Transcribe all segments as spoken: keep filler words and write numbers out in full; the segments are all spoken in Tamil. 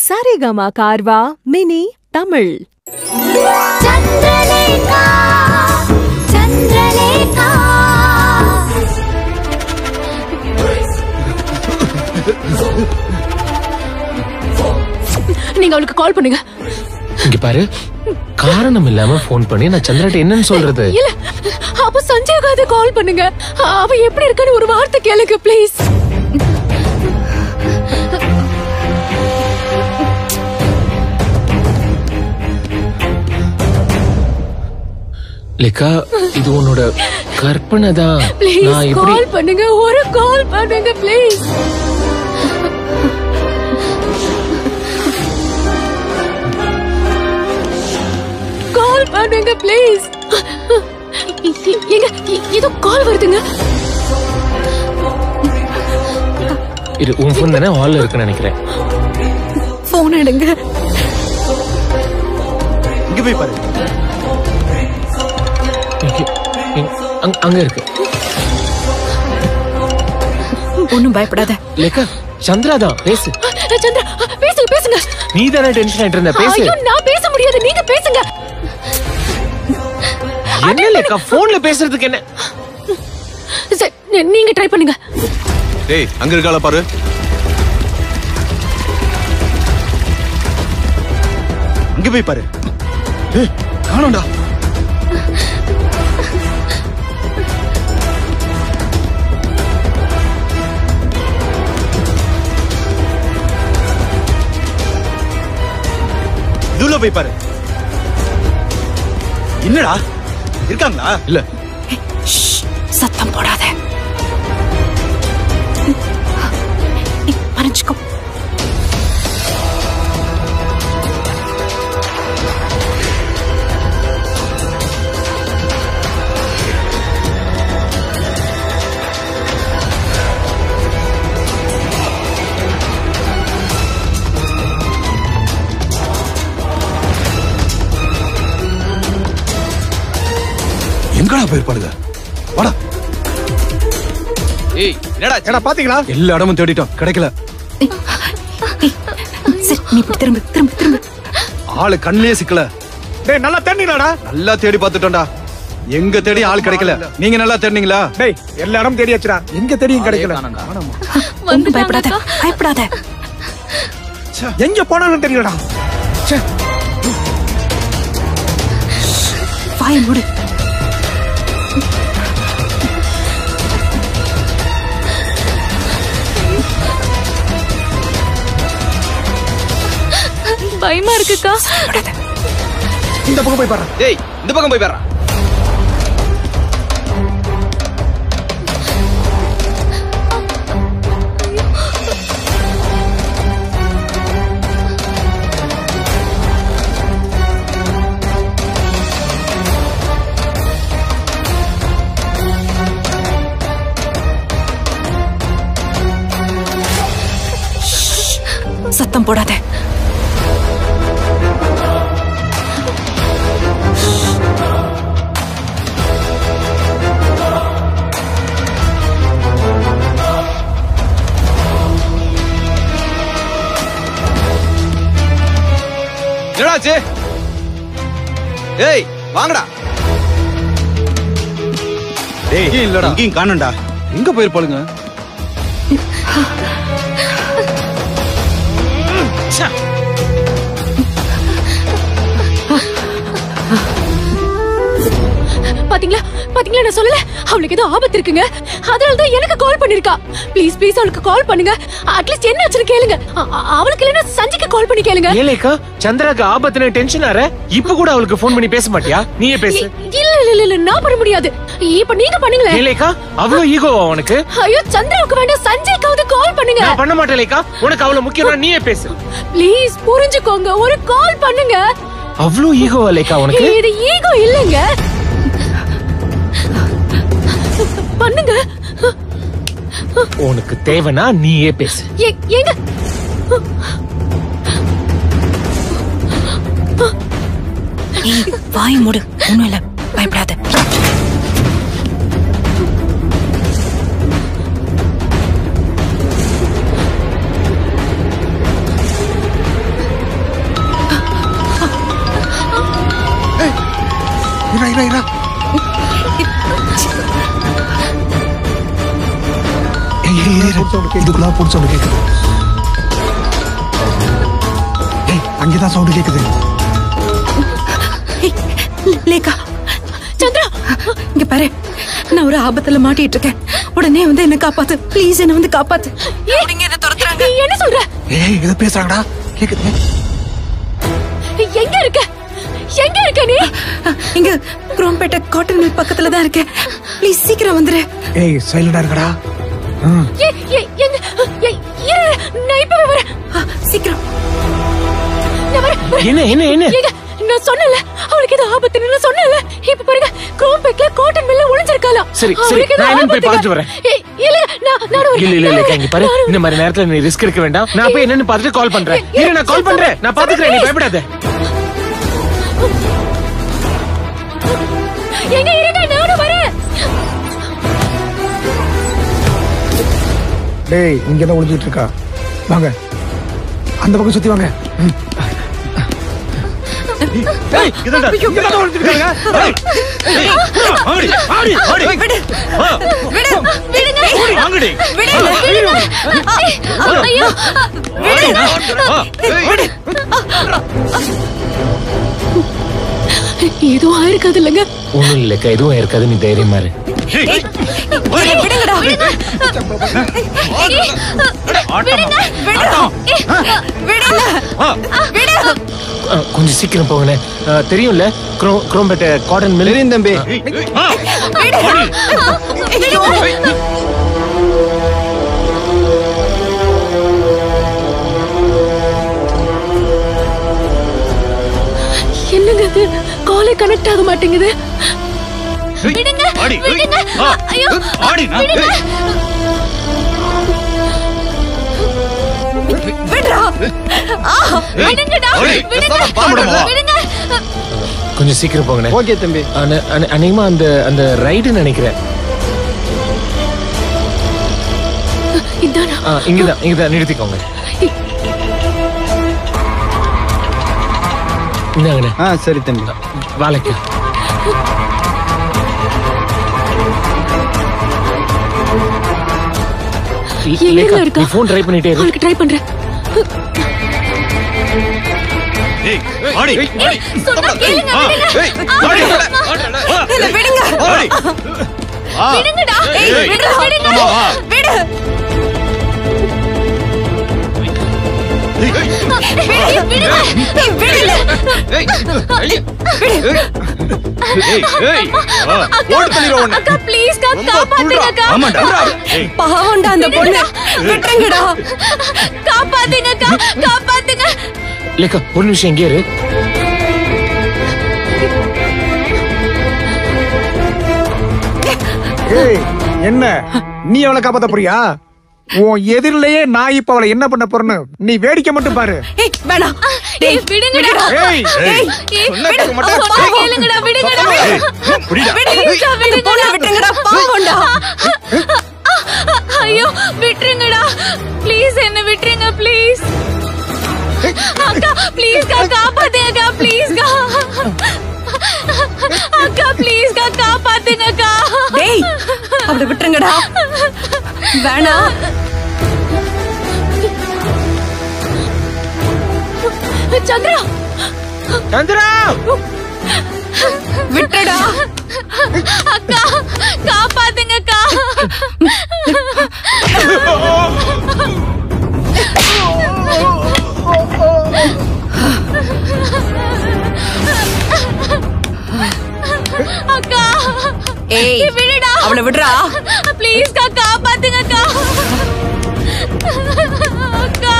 सारेगामा कारवा मिनी तमिल। चंद्रलेखा चंद्रलेखा நீங்க உங்களுக்கு கால் பண்ணுங்க। இங்க பாரு காரணம் இல்லாம ஃபோன் பண்ணி நான் சந்திரட்ட என்னன்னு சொல்றது? இல்ல அப்ப சஞ்சய்காதே கால் பண்ணுங்க। அவ எப்படி இருக்கான்னு ஒரு வார்த்தை கேளுங்க ப்ளீஸ்। लेखा இது உன்னோட கற்பனை தான்। நான் இப்படி கால் பண்ணுங்க ஒரு கால் பண்ணுங்க ப்ளீஸ்। கால் பண்ணுங்க ப்ளீஸ்। எங்க இது கால் வருதுங்க। இது உன் ஃபோன் தான ஹால்ல இருக்குன்னு நினைக்கிறேன்। ஃபோன் எடுங்க। இங்க போய் பாரு பாருடா போய் பாரு। என்னடா இருக்காங்களா? இல்ல சத்தம் போடாத மறைஞ்சுக்கோ। தெரியல பயமா இருக்குக்கா। இந்த பக்கம் போய் பாரு। டேய் இந்த பக்கம் போய் பாரு। சத்தம் போடாத। ஏய் வாங்கடா। டேய் இல்லடா இங்க காணண்டா। எங்க போய் பாருங்க। பாத்தீங்களா பாத்தீங்களா நான் சொல்லல அவளுக்கு ஏதோ ஆபத்து இருக்குங்க। அதனால தான் எனக்கு கால் பண்ணிருக்கா। ப்ளீஸ் ப்ளீஸ் அவளுக்கு கால் பண்ணுங்க। அட்லீஸ்ட் என்ன ஆச்சுன்னு கேளுங்க। அவளுக்கு இல்லனா சஞ்சிக்கு கால் பண்ணி கேளுங்க। ஏலேக்கா சந்திராக்கு ஆபத்துனே டென்ஷன் ஆற। இப்போ கூட அவளுக்கு ஃபோன் பண்ணி பேச மாட்டியா? நீயே பேசு। இல்ல இல்ல இல்ல நான் பண்ண முடியாது। இப்போ நீங்க பண்ணுங்களே। ஏலேக்கா அவ்ளோ ஈகோவா உனக்கு? ஐயோ சந்திராக்கு வேண்டாம் சஞ்சிக்காவது கால் பண்ணுங்க। நான் பண்ண மாட்டேன் ஏலேக்கா। உனக்கு அவ்ளோ முக்கியமா நீயே பேசு। ப்ளீஸ் புரிஞ்சுக்கோங்க ஒரு கால் பண்ணுங்க। அவ்ளோ ஈகோவா ஏலேக்கா உனக்கு? இது ஈகோ இல்லங்க। பண்ணுங்க। உனக்கு தேவனா நீயே பேசு। ஏங்க வாய் மூடு। ஒண்ணும் இல்ல பயப்படாத। इरा इरा इरा இதுக்குள்ள போட் சவுண்ட் கேக்குது ஏய் அங்க தான் சவுண்ட் கேக்குது லேகா சந்திரா இங்க பாரு நான் ஒரு ஆபத்துல மாட்டிட்டு இருக்கேன் உடனே வந்து என்ன காப்பாத்து ப்ளீஸ் என்ன வந்து காப்பாத்து இங்க என்ன தரத்துறாங்க நீ என்ன சொல்ற ஏய் இத பேசுறாங்கடா கேக்குது எங்க இருக்க எங்க இருக்க நீ இங்க குரோம்பேட்ட காட்டன் மில் பக்கத்துல தான் இருக்கேன் ப்ளீஸ் சீக்கிரம் வந்துரு ஏய் சைலண்டா இருக்கடா हां ये ये ये ये ये नहीं पे वर सीक्रो नवर इने इने इने ना சொன்னல அவருக்கு ஏதோ ஆபத்துன்னு நான் சொன்னல இப்போ பாருங்க குரோம் பேக்ல காட்டன் மில்ல ஒளிஞ்சிருக்கால சரி சரி நான் என்ன போய் பார்த்து வரேன் இல்ல நான் நான் இல்ல இல்ல இல்ல கேங்க பாரு இந்த மாதிரி நேரத்துல நீ ரிஸ்க் எடுக்க வேண்டாம் நான் போய் என்னன்னு பார்த்துட்டு கால் பண்றேன் இரு நான் கால் பண்றேன் நான் பாத்துக்கறேன் நீ பயப்படாத எங்க இருக்க நானு வரேன் டேய் இங்க என்ன ஒளிஞ்சிட்டு இருக்கா வாங்க அந்த பக்கம் சுத்தி வாங்க டேய் இத இத இங்க என்ன ஒளிஞ்சிட்டு இருக்காங்க டேய் ஆடி ஆடி ஆடி விடு விடு விடுங்க ஆங்கடி விடு ஐயோ விடு ஏதோ ஆயிருக்காது இல்லங்க ஒண்ணும் இல்ல ஏதோ ஆயிருக்காது நீ தைரியமா இரு கொஞ்சம் சீக்கிரம் போகல தெரியும்ல குரோம்பேட்டை காட்டன் மில் தம்பி என்னங்க இது காலே கனெக்ட் ஆக மாட்டேங்குது விடுங்க விடுங்க ஐயோ ஆடி விடுங்க விடுடா ஆ விடுங்கடா விடுங்க கொஞ்சம் சீக்கிரம் போங்க ஓகே தம்பி அனிமா அந்த அந்த ரைட் நினைக்கிறேன் இதானா இங்க தான் இங்க தான் நிறுத்திக்கோங்க இந்தாங்கடா ஆ சரி தம்பி வாளைக்கு நீ ஃபோன் ட்ரை பண்ணிட்டே இரு. நான் ட்ரை பண்றேன். ஏய், ஓடி. சொன்னா கேளுங்க. ஏய், ஓடி. இல்ல விடுங்க. ஓடி. விடுங்கடா. ஏய், விடுடா. விடுங்க. விடு. ஏய், விடு. விடுங்க. ஏய், விடுல. ஏய். ஏய், ஏய். ஓடி பண்ணிரோ உன்னை. அக்கா ப்ளீஸ் கா காப்பாத்துங்க அக்கா. ஆமாடா. பாவம்டா அந்த பொண்ணு. விட்டுங்கடா. காப்பாத்துங்க அக்கா. காப்பாத்துங்க. லேகா ஒரு நிமிஷம் இங்க இரு. ஏய், என்ன? நீ அவளை காப்பாத்த போறியா? உன் எதிரிலேயே நான் இப்ப அவளை என்ன பண்ண போறேன்னு நீ வேடிக்கை மட்டும் பாரு ஏய் வேணா ஏய் விடுங்கடா ஏய் விடுங்கடா விடுங்கடா விடுங்கடா விடுங்கடா விடுங்கடா பாவம்டா ஐயோ விட்டுருங்கடா ப்ளீஸ் என்ன விட்டுருங்க ப்ளீஸ் அக்கா ப்ளீஸ் கா காப்பாத்துங்கக்கா ப்ளீஸ் கா அக்கா ப்ளீஸ் கா காப்பாத்துங்கக்கா டேய் அவளை விட்டுருங்கடா வேணா சந்திரா சந்திரா விட்டுடா அக்கா காப்பாத்துங்க அக்கா அக்கா ஏய் விடுடா அவளை விடுடா ப்ளீஸ் கா காப்பாத்துங்க அக்கா அக்கா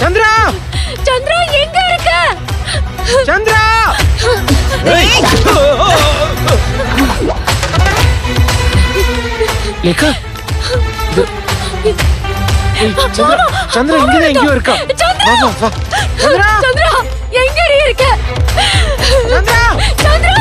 चंद्रा चंद्रा எங்க இருக்க लेखा चंद्रा चंद्रा इंगे ना इंगे वर्का चंद्रा चंद्रा चंद्रा इंगे री वर्का Chandra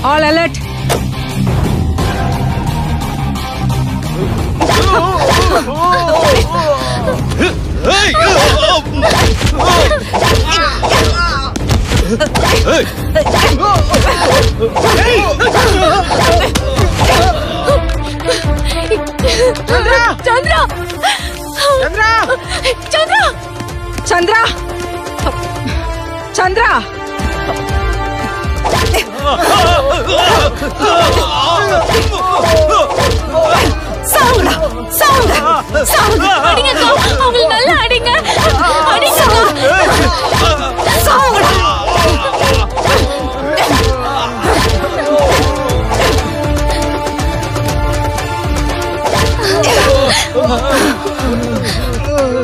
Chandra all alert Chandra Chandra Chandra Chandra Chandra Chandra sound sound sound अडिंग का उंगल नल्ला अडिंग अडिंग साउंड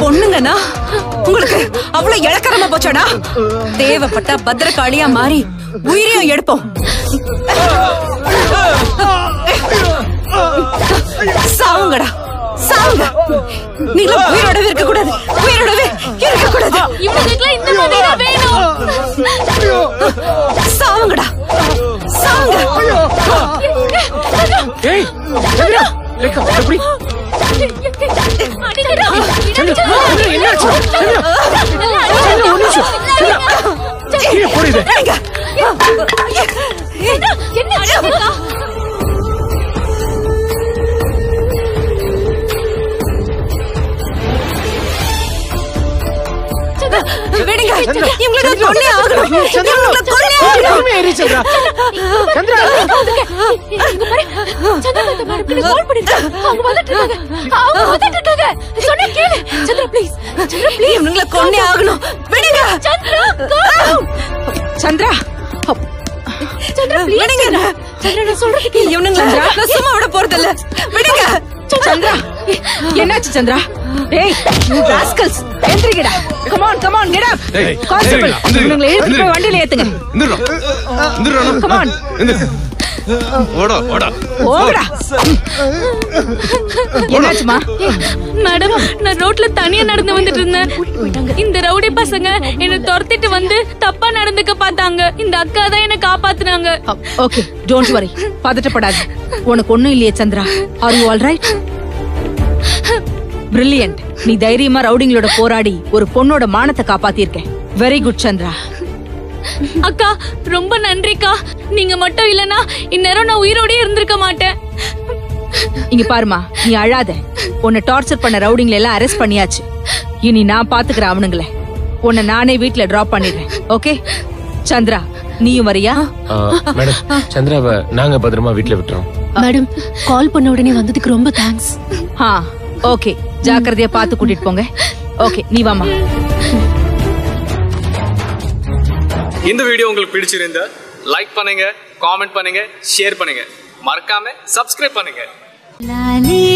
பொண்ணுங்கனா உங்களுக்கு அவளை இளக்கரமா போச்சடா தேவப்பட்ட பத்ரகாளியா மாறி உயிரையும் எடுப்போம் சாவுங்கடா சாவுங்க நீங்க உயிரோடவே இருக்க கூடாது உயிரோடவே இருக்க கூடாது இவங்களுக்குலாம் இந்த மாதிரி தான் வேணும் சாவுங்கடா சாவுங்க ஏய் சந்திரா लेखा எப்படி அடிடா என்ன என்னாச்சு என்ன ஒண்ணுச்சு என்ன போறீங்க என்ன என்ன அடிடா விடுங்க இவங்கள கொல்லே ஆகணும் இவங்கள கொல்லே ஆகணும் ஏறி சந்திரா சந்திரா இங்க பாரு சந்திரா கிட்ட பாரு ப்ளீஸ் கால் பண்ணிட்டு அவங்க வந்துட்டு இருக்காங்க அவங்க வந்துட்டு இருக்காங்க சொன்னா கேளு சந்திரா ப்ளீஸ் சந்திரா ப்ளீஸ் இவங்கள கொல்லே ஆகணும் விடுங்க சந்திரா சந்திரா சந்திரா ப்ளீஸ் விடுங்க சந்திரா நான் சொல்றது கேளு இவங்கள நான் சும்மா விட போறது இல்ல விடுங்க சந்திரா என்னாச்சு சந்திரா ஏய் யூ ராஸ்கல்ஸ் எந்திரிங்கடா come on come on get up constable நீங்க ஏறிட்டு வண்டில ஏத்துங்க எந்திரோ எந்திரோ கம் ஆன் எந்திர ஓடு ஓடு ஓடுடா என்னாச்சுமா மேடம் நான் ரோட்ல தனியா நடந்து வந்துட்டு இருந்தேன் இந்த ரவுடி பசங்க என்ன தரத்திட்டு வந்து தப்பா நடந்துக்க பார்த்தாங்க இந்த அக்கா தான் என்ன காப்பாத்துனாங்க ஓகே டோன்ட் வரி பதட்டப்படாத உனக்கு ஒண்ணும் இல்லையே Chandra are you all right Brilliant. நீ தைரியமா ரவுடிங்களோட போராடி ஒரு பொண்ணோட மானத்தை காப்பாத்திருக்க. Very good Chandra. அக்கா ரொம்ப நன்றிக்கா. நீங்க மட்டும் இல்லனா இன்னேரோ நான் உயிரோட இருந்திருக்க மாட்டேன். இங்க பாருமா நீ அழாத. உன்னை டார்ச்சர் பண்ண ரவுடிங்களை எல்லாம் அரெஸ்ட் பண்ணியாச்சு. இனி நான் பாத்துக்கறேன் அவனுங்களே. உன்னை நானே வீட்ல டிராப் பண்ணிடுறேன். ஓகே? சந்திரா நீயும் வரியா? மேடம் சந்திராவை நாங்க பத்திரமா வீட்ல விட்டுறோம். மேடம் கால் பண்ண உடனே வந்ததுக்கு ரொம்ப தேங்க்ஸ். ஹா ओके जाकर दिया पातु कुटिट पोंगे ओके नीवामा இந்த வீடியோ உங்களுக்கு பிடிச்சிருந்தா லைக் பண்ணுங்க கமெண்ட் பண்ணுங்க ஷேர் பண்ணுங்க மறக்காம Subscribe பண்ணுங்க